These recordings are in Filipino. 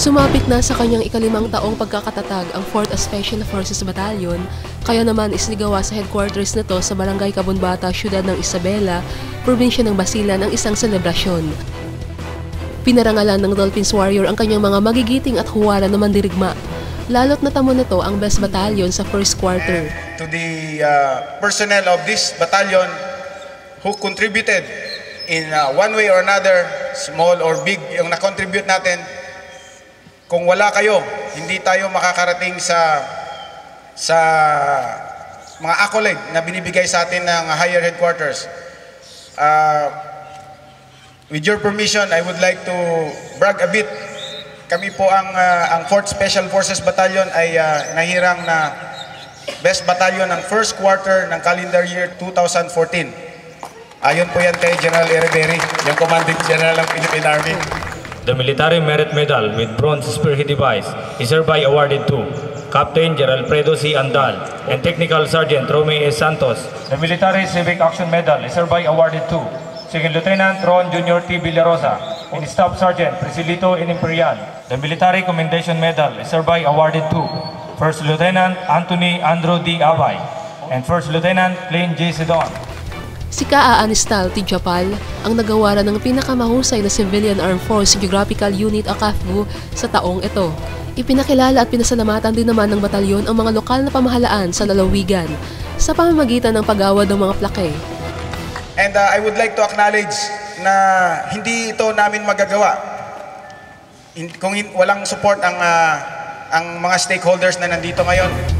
Sumapit na sa kanyang 5th pagkakatatag ang 4th Special Forces Battalion, kaya naman isinigawa sa headquarters na to sa Barangay Kabunbata, siyudad ng Isabela, probinsya ng Basilan, ang isang selebrasyon. Pinarangalan ng Dolphins Warrior ang kanyang mga magigiting at huwara na mandirigma. Lalo't natamo na to ang best battalion sa first quarter. And to the personnel of this battalion who contributed in one way or another, small or big, yung na-contribute natin, kung wala kayo, hindi tayo makakarating sa mga accolade na binibigay sa atin ng higher headquarters. With your permission, I would like to brag a bit. Kami po ang 4th Special Forces Battalion ay nahirang na best battalion ng first quarter ng calendar year 2014. Ayon po yan kay General Heriberi, yung Commanding General ng Philippine Army. The Military Merit Medal with Bronze Spearhead Device is hereby awarded to Captain General Predo C. Andal and Technical Sergeant Rome E. Santos. The Military Civic Action Medal is hereby awarded to Second Lieutenant Ron Junior T. Villarosa and Staff Sergeant Priscilito N. Imperial. The Military Commendation Medal is hereby awarded to First Lieutenant Anthony Andrew D. Avai and First Lieutenant Glenn J. Sidon. Si Kaanistal Tijapal ang nagawara ng pinakamahusay na Civilian Armed Force Geographical Unit o CAFGU sa taong ito. Ipinakilala at pinasalamatan din naman ng batalyon ang mga lokal na pamahalaan sa lalawigan sa pamamagitan ng pag-awad ng mga plake. And I would like to acknowledge na hindi ito namin magagawa kung walang support ang mga stakeholders na nandito ngayon.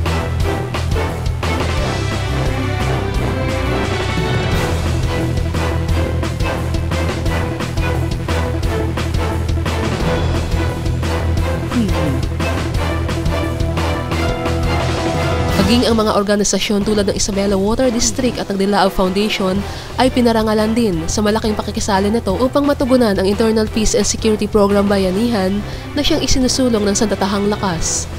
Maging ang mga organisasyon tulad ng Isabella Water District at ng Dilaab Foundation ay pinarangalan din sa malaking pakikisali nito upang matugunan ang Internal Peace and Security Program Bayanihan na siyang isinusulong ng sandatahang lakas.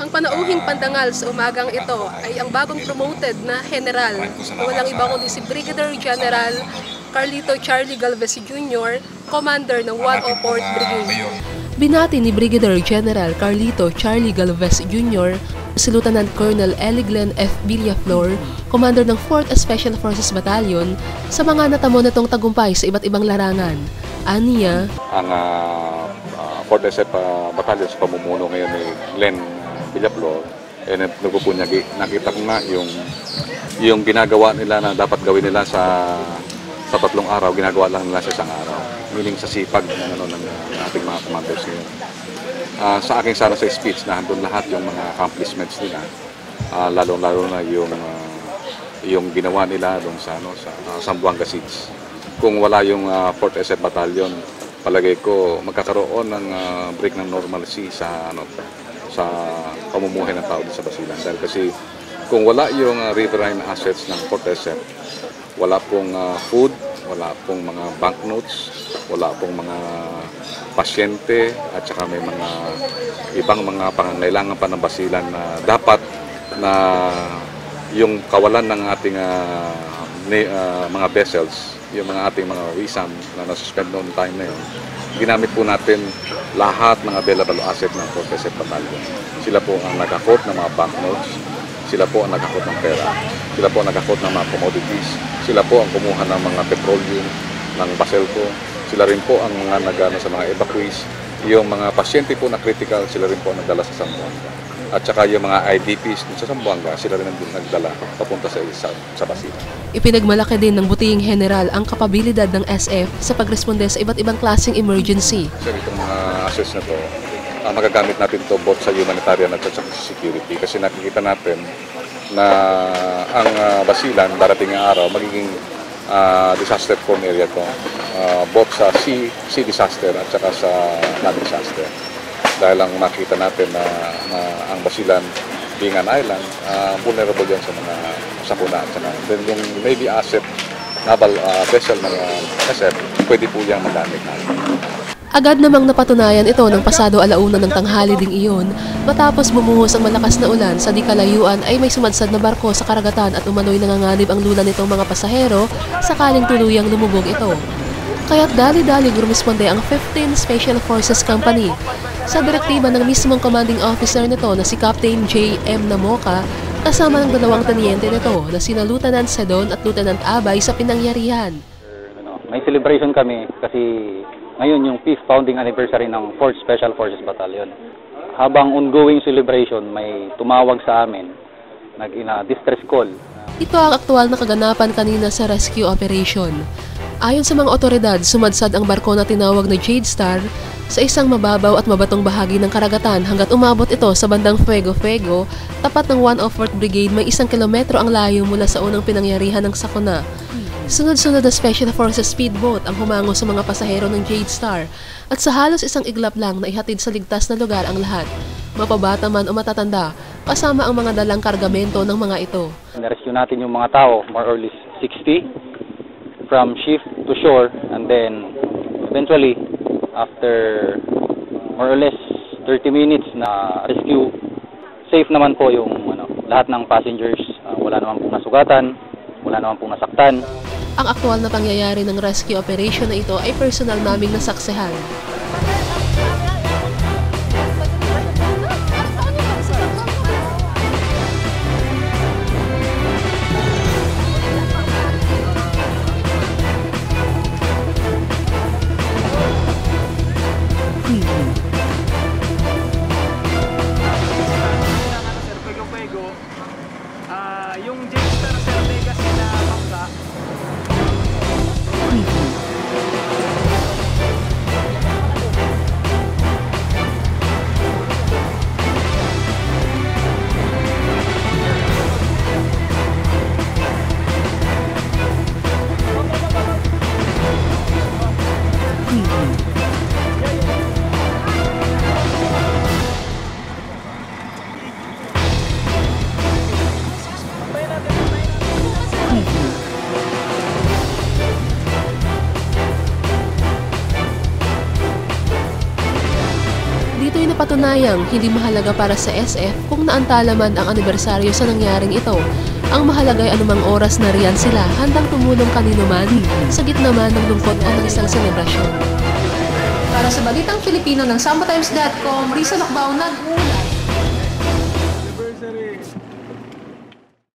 Ang panauhing pandangal sa umagang ito ay ang bagong promoted na general na walang iba kundi si Brigadier General Carlito Charlie Galvez Jr., commander ng 104th Brigade. Binati ni Brigadier General Carlito Charlie Galvez Jr. si Lieutenant Colonel Elglen Glenn F. Villaflor, commander ng 4th Special Forces Battalion, sa mga natamo na itong tagumpay sa iba't ibang larangan. Aniya, ang 4th SF Battalion sa pamumuno ngayon ni Glenn Villaflor, eh, nakita ko nga yung ginagawa nila na dapat gawin nila sa 3 araw, ginagawa lang nila sa 1 araw. Meaning sa sipag ng ating mga commanders ngayon. Sa aking sana sa speech na handun lahat yung mga accomplishments nila, lalong-lalo na yung ginawa nila doon sa Buanga Seeds. Kung wala yung 4th SF Battalion, palagay ko magkakaroon ng break ng normalcy sa pamumuhay ng tao dito sa Basilan. Dahil kasi kung wala yung riverine assets ng 4th SF, wala pong food, wala pong mga banknotes, wala pong mga pasyente, at saka may mga ibang mga pangangailangan pa ng Basilan na dapat na yung kawalan ng ating mga vessels, yung mga ating mga wisam na nasuspend noong time na yun, ginamit po natin lahat ng available asset ng 4th SF Battalion. Sila po ang nag-akot ng mga banknotes, sila po ang nag-akot ng pera, sila po ang nag-akot ng mga commodities, sila po ang kumuha ng mga petroleum, ng Baselco, sila rin po ang mga nagano sa mga evacuees, yung mga pasyente po na critical, sila rin po ang nagdala sa Zamboanga. At saka yung mga IDPs sa Zamboanga, sila rin ang nagdala papunta sa Basilan. Ipinagmalaki din ng butihing general ang kapabilidad ng SF sa pagresponde sa iba't ibang klaseng emergency. Sir, itong mga assets na to, magagamit natin to both sa humanitarian at sa security kasi nakikita natin na ang Basilan darating na araw magiging disaster prone area to, both sa sea disaster at saka sa land disaster, dahil lang makita natin na ang Basilan being an island, vulnerable yan sa mga sakuna at saka then yung navy asset, naval vessel ng SF, pwede po yan magamit natin. Agad namang napatunayan ito ng pasado 1:00 ng tanghali ding iyon matapos bumuhos ang malakas na ulan. Sa di kalayuan ay may sumadsad na barko sa karagatan at umano'y nanganganib ang lula nitong mga pasahero sakaling tuluyang lumubog ito. kaya't dali-dali rumisponde ang 15 Special Forces Company sa direktiba ng mismong commanding officer nito na si Captain J. M. Namoka kasama ng dalawang teniente nito na sina Lieutenant Sedon at Lieutenant Abay sa pinangyarihan. May celebration kami kasi ngayon yung 5th founding anniversary ng 4th Special Forces Battalion. Habang ongoing celebration, may tumawag sa amin, nag-distress call. Ito ang aktual na kaganapan kanina sa rescue operation. Ayon sa mga otoridad, sumadsad ang barko na tinawag na Jade Star sa isang mababaw at mabatong bahagi ng karagatan hanggat umabot ito sa bandang Fuego Fuego, tapat ng 104th Brigade may 1 kilometro ang layo mula sa unang pinangyarihan ng sakuna. Sunod-sunod na Special Forces Speedboat ang humango sa mga pasahero ng Jade Star at sa halos isang iglap lang na ihatid sa ligtas na lugar ang lahat, mapabata man o matatanda, kasama ang mga dalang kargamento ng mga ito. Narescue natin yung mga tao, more or less 60, from ship to shore, and then eventually, after more or less 30 minutes na rescue, safe naman po yung lahat ng passengers, wala naman pong nasugatan. Wala naman pong nasaktan. Ang aktual na pangyayari ng rescue operation na ito ay personal naming nasaksehan. Patunayang hindi mahalaga para sa SF kung naantala man ang anibersaryo sa nangyaring ito. Ang mahalaga ay anumang oras na riyan sila handang tumulong kanino man sa gitna man ng lungkot o ng isang selebrasyon. Para sa Balitang Filipino ng ZamboTimes.com, Lisa Bakbao nag-uulat.